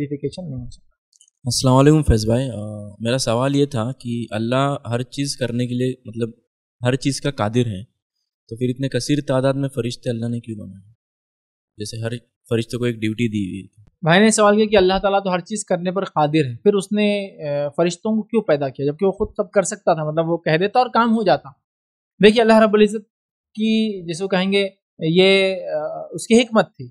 Verification नहीं हो सकता। अस्सलामुअलैकुम फैज़ भाई, मेरा सवाल ये था कि अल्लाह हर चीज़ करने के लिए मतलब हर चीज़ का कादिर है, तो फिर इतने कसीर तादाद में फ़रिश्ते अल्लाह ने क्यों बनाए? जैसे हर फरिश्ते को एक ड्यूटी दी हुई। भाई ने सवाल किया कि अल्लाह ताला तो हर चीज़ करने पर कादिर है, फिर उसने फ़रिश्तों को क्यों पैदा किया जबकि वो खुद सब कर सकता था, मतलब वो कह देता और काम हो जाता। देखिए अल्लाह रब्बुल इज़्ज़त की जिसको कहेंगे ये उसकी हिकमत थी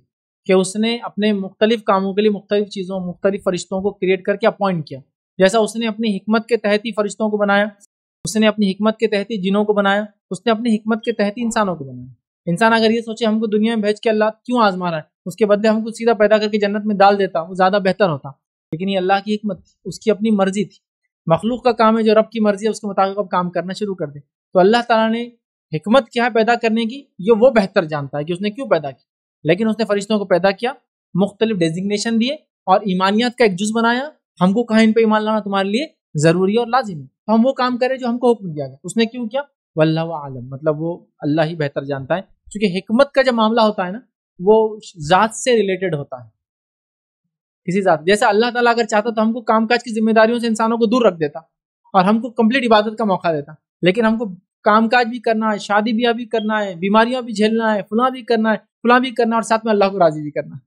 कि उसने अपने मुख्तलिफ़ कामों के लिए मुख्तलिफ़ चीज़ों मुख्तलिफ़ फ़रिश्तों को क्रिएट करके अपॉइंट किया। जैसा उसने अपनी हिकमत के तहत ही फ़रिश्तों को बनाया, उसने अपनी हिकमत के तहत ही जिनों को बनाया, उसने अपनी हिकमत के तहत ही इंसानों को बनाया। इंसान अगर ये सोचे हमको दुनिया में भेज के अल्लाह क्यों आजमा रहा है, उसके बदले हमको सीधा पैदा करके जन्नत में डाल देता वो ज़्यादा बेहतर होता, लेकिन ये अल्लाह की हिकमत थी, उसकी अपनी मर्ज़ी थी। मखलूक का काम है जो रब की मर्ज़ी है उसके मुताबिक अब काम करना शुरू कर दे। तो अल्लाह ताला ने हिकमत क्या है पैदा करने की ये वो बेहतर जानता है कि उसने क्यों पैदा किया, लेकिन उसने फरिश्तों को पैदा किया, मुख्तलिफ डेजिग्नेशन दिए और ईमानियत का एक जुज़ बनाया। हमको कहा इन पर ईमान लाना तुम्हारे लिए ज़रूरी है और लाजिम है, तो हम वो काम करें जो हमको हुक्म दिया गया। उसने क्यों किया वल्लाहु आलम, मतलब वो अल्लाह ही बेहतर जानता है। क्योंकि हिकमत का जब मामला होता है ना वो ज़ात से रिलेटेड होता है किसी ज़ात। जैसे अल्लाह ताला अगर चाहता तो हमको कामकाज की जिम्मेदारियों से इंसानों को दूर रख देता और हमको कंप्लीट इबादत का मौका देता, लेकिन हमको कामकाज भी करना है, शादी ब्याह भी करना है, बीमारियां भी झेलना है, फलां भी करना है, फलां भी करना है और साथ में अल्लाह को राज़ी भी करना है।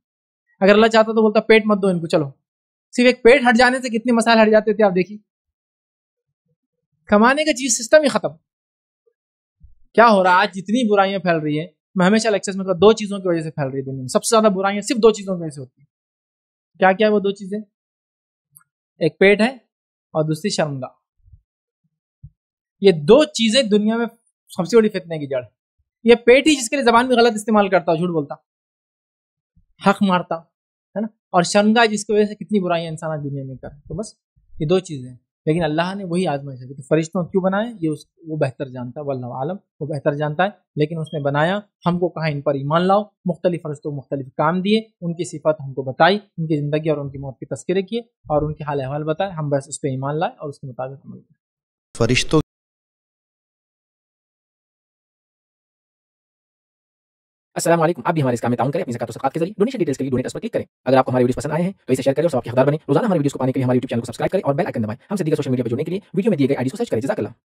अगर अल्लाह चाहता तो बोलता पेट मत दो इनको, चलो सिर्फ एक पेट हट जाने से कितने मसाले हट जाते थे। आप देखिए कमाने का चीज सिस्टम ही खत्म। क्या हो रहा है आज, जितनी बुराइयां फैल रही है, मैं हमेशा लेक्चर्स में कहता हूं दो चीज़ों की वजह से फैल रही है दुनिया में। सबसे ज़्यादा बुराइयां सिर्फ दो चीज़ों की वजह से होती है। क्या क्या है वो दो चीज़ें, एक पेट है और दूसरी शर्मगा। ये दो चीज़ें दुनिया में सबसे बड़ी फितने की जड़ है। ये पेट ही जिसके लिए ज़बान में गलत इस्तेमाल करता, झूठ बोलता, हक मारता है ना, और शर्मगा जिसकी वजह से कितनी बुराइयां इंसान आज दुनिया में कर। तो बस ये दो चीज़ें हैं, लेकिन अल्लाह ने वही आजमाइश की। तो फरिश्तों क्यों बनाए ये वो बेहतर जानता है, वल्लाहु आलम, वो बेहतर जानता है, लेकिन उसने बनाया। हमको कहा इन पर ईमान लाओ, मुख्तलिफ फरिश्तों को मुख्तलिफ काम दिए, उनकी सिफत हमको बताई, उनकी ज़िंदगी और उनकी मौत के तस्करे किए और उनके हाल अहवाल बताए। हम बस उस पर ईमान लाए और उसके मुताबिक अमल करें। फरिश्तों अस्सलामुअलैकुम, आप भी हमारे इस काम में ताउन करें अपनी ज़कात और सदक़ात के जरिए। डोनेशन डिटेल्स के लिए डोनेट पर क्लिक करें। अगर आपको हमारे वीडियोस पसंद आए हैं तो इसे शेयर करें और सबके हकदार बने। रोजाना हमारे वीडियोस को पाने के लिए हमारे YouTube चैनल को सब्सक्राइब करें और बेल आइकन दबाएं। हमसे दीगर सोशल मीडिया पर जुड़ने के लिए वीडियो में दिए गए आईडी को सर्च करें। जज़ाकल्लाह।